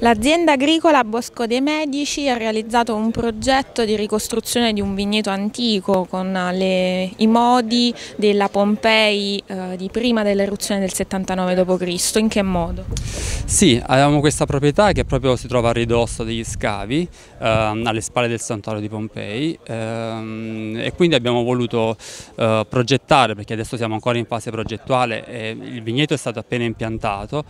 L'azienda agricola Bosco de' Medici ha realizzato un progetto di ricostruzione di un vigneto antico con i modi della Pompei di prima dell'eruzione del 79 d.C. In che modo? Sì, avevamo questa proprietà che proprio si trova a ridosso degli scavi, alle spalle del santuario di Pompei, e quindi abbiamo voluto progettare, perché adesso siamo ancora in fase progettuale e il vigneto è stato appena impiantato,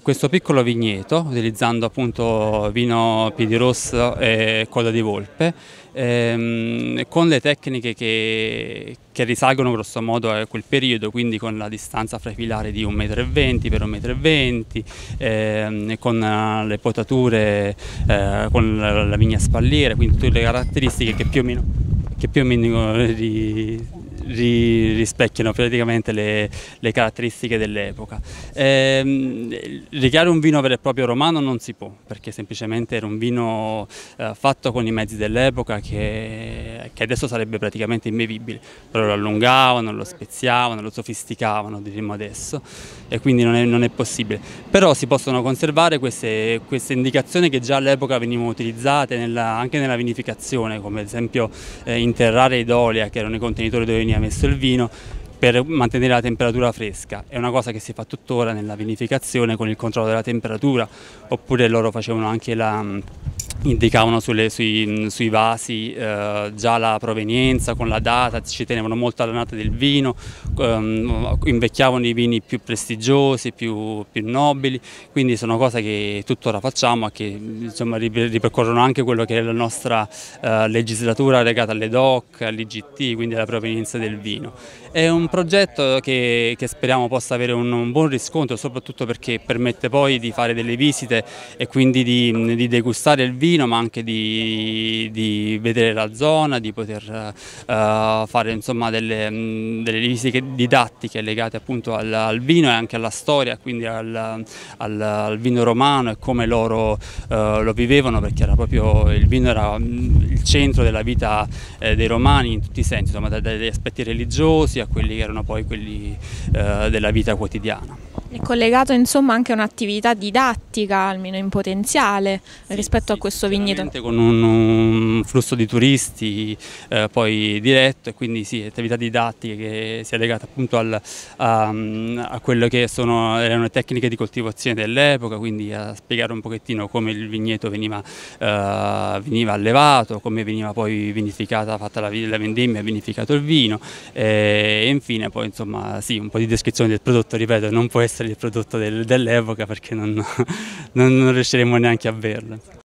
questo piccolo vigneto, utilizzando appunto vino piedi rosso e coda di volpe, con le tecniche che risalgono grosso modo a quel periodo, quindi con la distanza fra i filari di 1,20 m per 1,20 m, con le potature, con la vigna spalliera, quindi tutte le caratteristiche che più o meno rispecchiano praticamente le caratteristiche dell'epoca. Ricreare un vino vero e proprio romano non si può, perché semplicemente era un vino fatto con i mezzi dell'epoca che adesso sarebbe praticamente imbevibile. Però lo allungavano, lo speziavano, lo sofisticavano, diremmo adesso, e quindi non è possibile. Però si possono conservare queste indicazioni che già all'epoca venivano utilizzate anche nella vinificazione, come ad esempio interrare i dolia, che erano i contenitori dove veniva messo il vino, per mantenere la temperatura fresca. È una cosa che si fa tuttora nella vinificazione con il controllo della temperatura, oppure loro facevano anche indicavano sui vasi già la provenienza con la data, ci tenevano molto alla data del vino, invecchiavano i vini più prestigiosi, più nobili, quindi sono cose che tuttora facciamo e che, insomma, ripercorrono anche quello che è la nostra legislatura legata alle DOC, all'IGT, quindi alla provenienza del vino. È un progetto che speriamo possa avere un buon riscontro, soprattutto perché permette poi di fare delle visite e quindi di degustare il vino, ma anche di vedere la zona, di poter fare, insomma, delle visite didattiche legate appunto al vino e anche alla storia, quindi al vino romano e come loro lo vivevano, perché era proprio il vino era il centro della vita dei romani in tutti i sensi, insomma, dagli aspetti religiosi a quelli che erano poi quelli della vita quotidiana. È collegato, insomma, anche un'attività didattica, almeno in potenziale, sì, rispetto a questo vigneto. Con un flusso di turisti poi diretto, e quindi sì, attività didattiche che sia legata appunto a quello che erano le tecniche di coltivazione dell'epoca, quindi a spiegare un pochettino come il vigneto veniva allevato, come veniva poi vinificata, fatta la vendemmia e vinificato il vino, e infine poi, insomma, sì, un po' di descrizione del prodotto, ripeto, non può essere il prodotto dell'epoca, perché non riusciremo neanche a berlo.